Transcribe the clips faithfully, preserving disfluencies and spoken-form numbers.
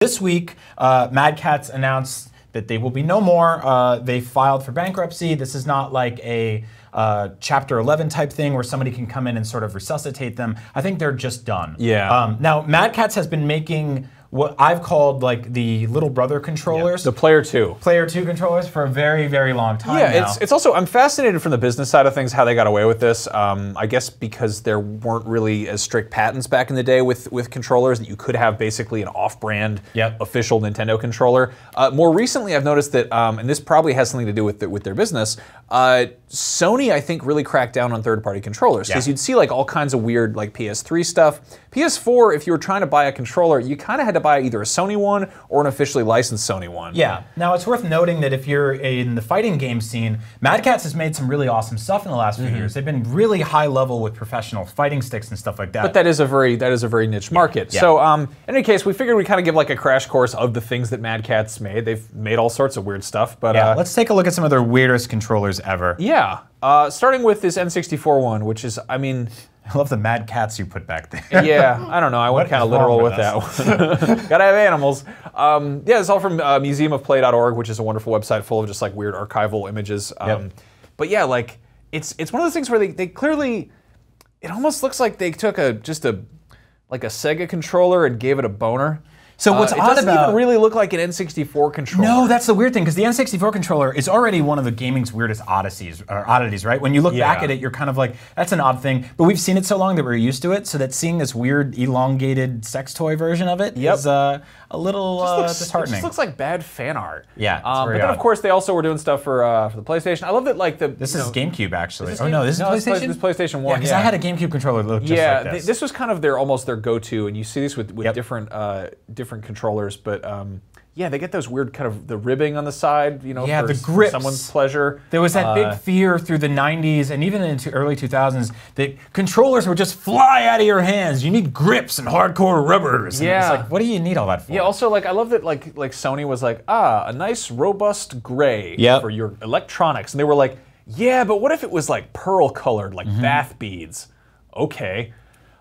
This week, uh, Mad Catz announced that they will be no more. Uh, they filed for bankruptcy. This is not like a uh, Chapter eleven type thing where somebody can come in and sort of resuscitate them. I think they're just done. Yeah. Um, now, Mad Catz has been making what I've called like the little brother controllers. Yeah, the player two. Player two controllers for a very, very long time yeah, now. Yeah, it's, it's also, I'm fascinated from the business side of things, how they got away with this. Um, I guess because there weren't really as strict patents back in the day with, with controllers, that you could have basically an off-brand yep. official Nintendo controller. Uh, more recently, I've noticed that, um, and this probably has something to do with, the, with their business, uh, Sony, I think, really cracked down on third-party controllers. Because yeah. you'd see like all kinds of weird like P S three stuff. P S four, if you were trying to buy a controller, you kind of had to buy either a Sony one or an officially licensed Sony one. Yeah. Now, it's worth noting that if you're in the fighting game scene, Mad Catz has made some really awesome stuff in the last few mm-hmm. years. They've been really high level with professional fighting sticks and stuff like that. But that is a very that is a very niche market. Yeah. So, um, in any case, we figured we'd kind of give like a crash course of the things that Mad Catz made. They've made all sorts of weird stuff. But yeah, uh, let's take a look at some of their weirdest controllers ever. Yeah. Uh, starting with this N sixty-four one, which is, I mean... I love the Mad Catz you put back there. Yeah, I don't know. I went kind of literal with, with that one. Gotta have animals. Um, yeah, it's all from uh, museum of play dot org, which is a wonderful website full of just like weird archival images. Um, yep. But yeah, like it's it's one of those things where they, they clearly, it almost looks like they took a just a like a Sega controller and gave it a boner. So what's uh, odd about... It doesn't about, even really look like an N sixty-four controller. No, that's the weird thing, because the N sixty-four controller is already one of the gaming's weirdest odysseys, or oddities, right? When you look yeah. back at it, you're kind of like, that's an odd thing. But we've seen it so long that we're used to it, so that seeing this weird, elongated sex toy version of it yep. is uh, a little just uh, looks, disheartening. It just looks like bad fan art. Yeah, um, But then, odd. of course, they also were doing stuff for uh, for the PlayStation. I love that, like, the... This is know, GameCube, actually. Is oh, game, no, this is no, PlayStation? This is PlayStation one, yeah. because yeah. I had a GameCube controller that looked just yeah, like this. Yeah, this was kind of their, almost their go-to, and you see this with, with yep. different... Uh, different controllers, but um, yeah, they get those weird kind of the ribbing on the side, you know, yeah, for the grips. Someone's pleasure. There was that uh, big fear through the nineties and even into early two thousands that controllers would just fly out of your hands. You need grips and hardcore rubbers. And yeah, it's like, what do you need all that for? Yeah, also like I love that like like Sony was like ah a nice robust gray yep. for your electronics, and they were like yeah, but what if it was like pearl colored like mm-hmm. bath beads? Okay.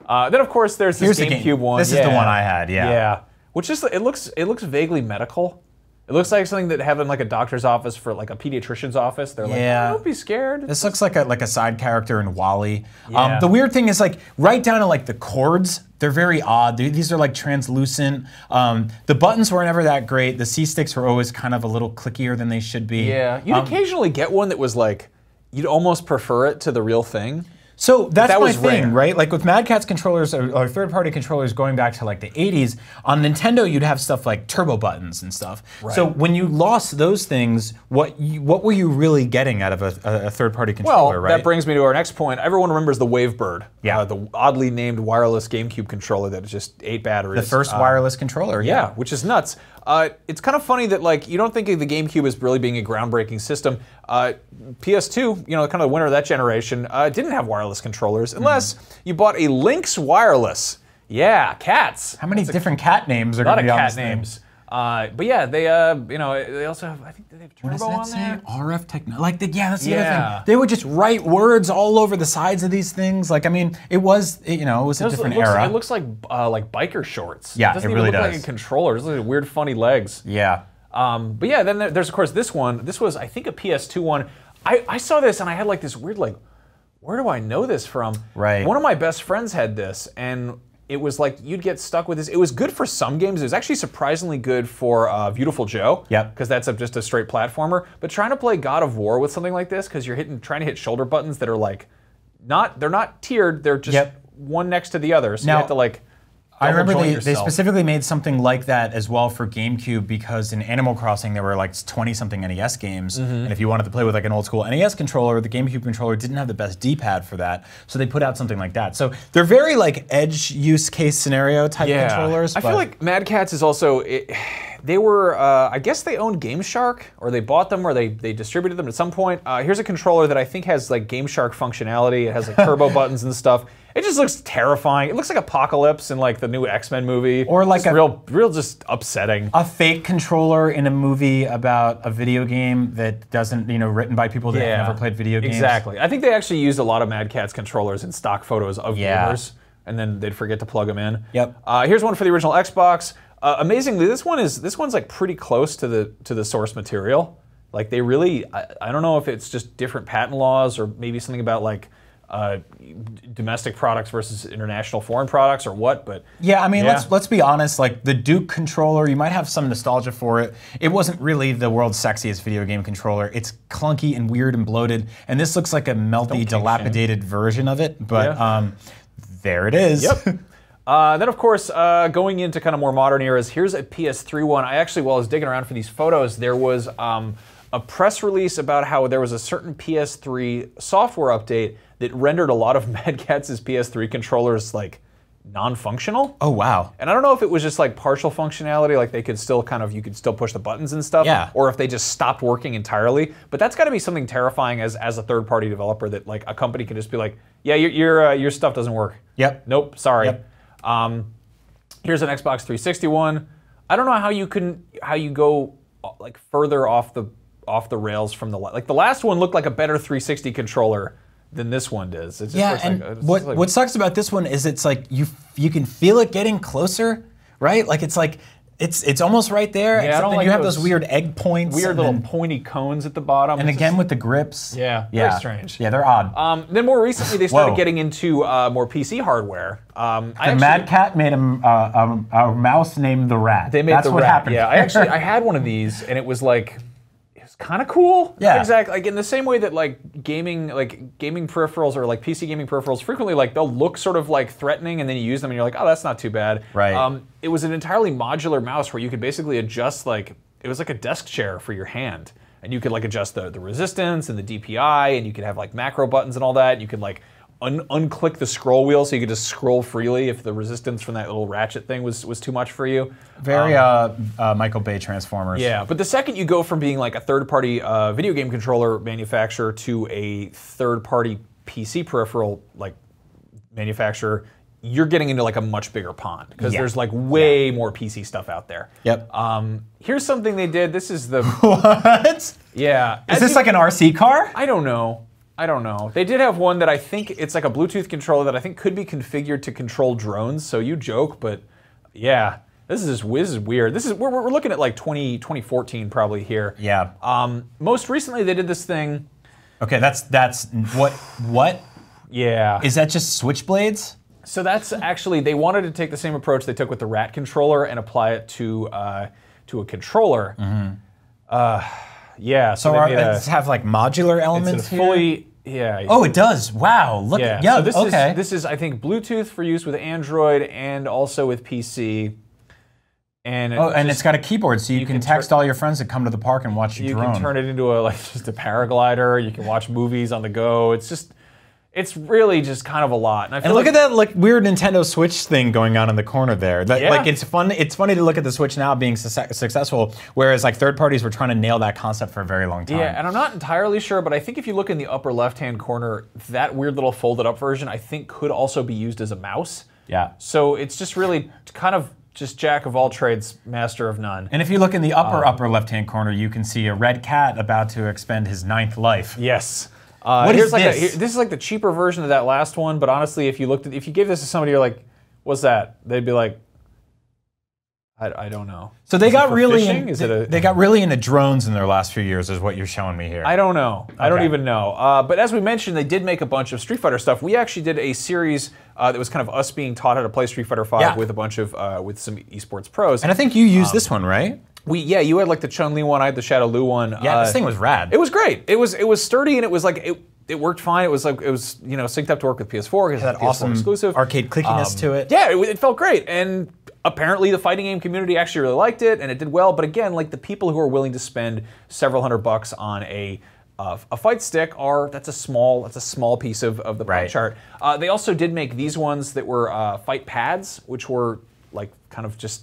Uh, then of course there's this GameCube game. one. This yeah. is the one I had. Yeah. Yeah. Which is, it looks it looks vaguely medical. It looks like something that have in like a doctor's office for like a pediatrician's office. They're like, yeah. oh, don't be scared. This looks like a like a side character in WALL-E. Yeah. Um, the weird thing is like right down to like the cords. They're very odd. These are like translucent. Um, the buttons weren't ever that great. The C sticks were always kind of a little clickier than they should be. Yeah. You'd um, occasionally get one that was like you'd almost prefer it to the real thing. So that's that my thing, rare. right? Like with Mad Catz controllers or, or third-party controllers going back to like the eighties, on Nintendo you'd have stuff like turbo buttons and stuff. Right. So when you lost those things, what you, what were you really getting out of a, a third-party controller, well, right? Well, that brings me to our next point. Everyone remembers the WaveBird, yeah. uh, the oddly named wireless GameCube controller that just ate batteries. The first uh, wireless controller, yeah. yeah. Which is nuts. Uh, it's kind of funny that like you don't think of the GameCube as really being a groundbreaking system. Uh, P S two, you know, kind of the winner of that generation, uh, didn't have wireless controllers unless mm-hmm. you bought a Lynx Wireless. Yeah, cats. How many That's different a, cat names are going to be on this thing? A lot of cat names. Uh, but yeah, they uh, you know they also have I think they have turbo on there. R F technology, like the, yeah, that's the yeah. other thing. They would just write words all over the sides of these things. Like I mean, it was it, you know it was it a was, different it looks, era. It looks like uh, like biker shorts. Yeah, it, doesn't it really even look does. Like a controller. It looks like weird, funny legs. Yeah. Um, but yeah, then there's of course this one. This was I think a P S two one. I I saw this and I had like this weird like, where do I know this from? Right. One of my best friends had this and. It was like you'd get stuck with this. It was good for some games. It was actually surprisingly good for uh, Beautiful Joe. Yep. Because that's a, just a straight platformer. But trying to play God of War with something like this, because you're hitting, trying to hit shoulder buttons that are like, not they're not tiered. They're just yep. one next to the other. So now, you have to like. I remember they, they specifically made something like that as well for GameCube because in Animal Crossing there were like twenty something N E S games, mm-hmm. and if you wanted to play with like an old school N E S controller, the GameCube controller didn't have the best D-pad for that, so they put out something like that. So they're very like edge use case scenario type yeah. controllers. I but feel like Mad Catz is also, it, they were, uh, I guess they owned GameShark, or they bought them, or they, they distributed them at some point. Uh, here's a controller that I think has like GameShark functionality, it has like turbo buttons and stuff. It just looks terrifying. It looks like Apocalypse in like the new X-Men movie. Or like just a real, real just upsetting. A fake controller in a movie about a video game that doesn't, you know, written by people that yeah, have never played video games. Exactly. I think they actually used a lot of Mad Catz controllers in stock photos of gamers, yeah. and then they'd forget to plug them in. Yep. Uh, here's one for the original Xbox. Uh, amazingly, this one is this one's like pretty close to the to the source material. Like they really, I, I don't know if it's just different patent laws or maybe something about like uh, domestic products versus international foreign products or what, but yeah, I mean, yeah. let's let's be honest. Like the Duke controller, you might have some nostalgia for it. It wasn't really the world's sexiest video game controller. It's clunky and weird and bloated, and this looks like a melty, dilapidated shame. version of it. But yeah. um, there it is. Yep. Uh, then, of course, uh, going into kind of more modern eras, here's a P S three one. I actually, while I was digging around for these photos, there was um, a press release about how there was a certain P S three software update that rendered a lot of Mad Catz's P S three controllers like non-functional. Oh, wow. And I don't know if it was just like partial functionality, like they could still kind of, you could still push the buttons and stuff, yeah. or if they just stopped working entirely. But that's got to be something terrifying as, as a third-party developer, that like a company could just be like, yeah, your, your, uh, your stuff doesn't work. Yep. Nope, sorry. Yep. Um, here's an Xbox three sixty one. I don't know how you can how you go like further off the off the rails from the like the last one looked like a better three sixty controller than this one does. It's just yeah, and like, it's what like, what sucks about this one is it's like you you can feel it getting closer, right? Like it's like it's it's almost right there. Yeah, except like you have those weird egg points, weird little then, pointy cones at the bottom. And it's again just, with the grips, yeah, yeah, very strange. Yeah, they're odd. Um, then more recently, they started getting into uh, more P C hardware. Um, the I actually, Mad Cat made a, uh, a, a mouse named the Rat. They made That's the what Rat. happened. Yeah, I actually I had one of these, and it was like it was kind of cool. Yeah, exactly. Like in the same way that like gaming like gaming peripherals or like P C gaming peripherals frequently like they'll look sort of like threatening, and then you use them, and you're like, oh, that's not too bad. Right. Um, It was an entirely modular mouse where you could basically adjust like, it was like a desk chair for your hand. And you could like adjust the, the resistance and the D P I, and you could have like macro buttons and all that. And you could like un unclick the scroll wheel so you could just scroll freely if the resistance from that little ratchet thing was, was too much for you. Very um, uh, uh, Michael Bay Transformers. Yeah, but the second you go from being like a third party uh, video game controller manufacturer to a third party P C peripheral like manufacturer, you're getting into like a much bigger pond because yeah. there's like way yeah. more P C stuff out there. Yep. Um, here's something they did. This is the what? Yeah. Is As this you, like an R C car? I don't know. I don't know. They did have one that I think it's like a Bluetooth controller that I think could be configured to control drones. So you joke, but yeah, this is this is weird. This is we're we're looking at like twenty fourteen probably here. Yeah. Um, most recently they did this thing. Okay, that's that's what what? Yeah. Is that just switchblades? So that's actually, they wanted to take the same approach they took with the Rat controller and apply it to uh, to a controller. Mm-hmm. uh, yeah. So, so are, does it have like modular elements it's a fully, here? Yeah. Oh, it does. Wow. Look. Yeah. yeah so this okay. is this is I think Bluetooth for use with Android and also with P C. And oh, and just, it's got a keyboard, so you, you can, can text all your friends that come to the park and watch you drone. You can turn it into a like just a paraglider. You can watch movies on the go. It's just. It's really just kind of a lot, and, I feel and look like, at that like weird Nintendo Switch thing going on in the corner there. That, yeah. Like it's fun. It's funny to look at the Switch now being su successful, whereas like third parties were trying to nail that concept for a very long time. Yeah, and I'm not entirely sure, but I think if you look in the upper left-hand corner, that weird little folded-up version, I think, could also be used as a mouse. Yeah. So it's just really kind of. Just jack of all trades, master of none. And if you look in the upper um, upper left-hand corner, you can see a red cat about to expend his ninth life. Yes. Uh, what is like this? A, here, this is like the cheaper version of that last one. But honestly, if you looked, at, if you gave this to somebody, you're like, "What's that?" They'd be like, "I, I don't know." So they is got really, in, is they, it a, they got really into drones in their last few years, is what you're showing me here. I don't know. Okay. I don't even know. Uh, but as we mentioned, they did make a bunch of Street Fighter stuff. We actually did a series. Uh, that was kind of us being taught how to play Street Fighter five yeah. with a bunch of uh, with some esports pros. And I think you used um, this one, right? We yeah, you had like the Chun-Li one, I had the Shadow Lu one. Yeah, uh, this thing was rad. It was great. It was it was sturdy and it was like it it worked fine. It was like it was you know synced up to work with P S four because it had that awesome exclusive arcade clickiness um, to it. Yeah, it, it felt great, and apparently the fighting game community actually really liked it and it did well. But again, like the people who are willing to spend several hundred bucks on a Uh, a fight stick are that's a small that's a small piece of, of the pie right. chart. Uh, they also did make these ones that were uh, fight pads, which were like kind of just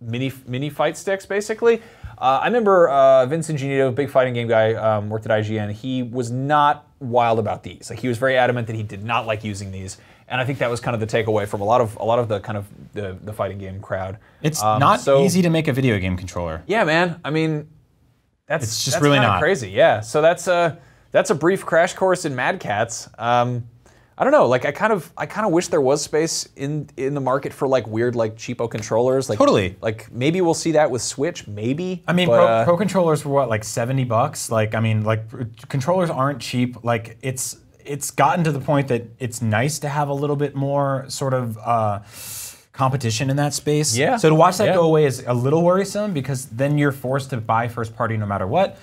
mini mini fight sticks basically. Uh, I remember uh, Vincent Genito, big fighting game guy, um, worked at I G N. He was not wild about these. Like he was very adamant that he did not like using these. And I think that was kind of the takeaway from a lot of a lot of the kind of the, the fighting game crowd. It's um, not so easy to make a video game controller. Yeah, man. I mean. That's it's just that's really not crazy, yeah. So that's a that's a brief crash course in Mad Catz. Um, I don't know. Like I kind of, I kind of wish there was space in in the market for like weird, like cheapo controllers. Like, totally. Like maybe we'll see that with Switch. Maybe. I mean, but, pro, uh, pro controllers were what, like seventy bucks. Like I mean, like controllers aren't cheap. Like it's it's gotten to the point that it's nice to have a little bit more sort of uh, competition in that space. Yeah. So to watch that yeah. go away is a little worrisome because then you're forced to buy first party no matter what.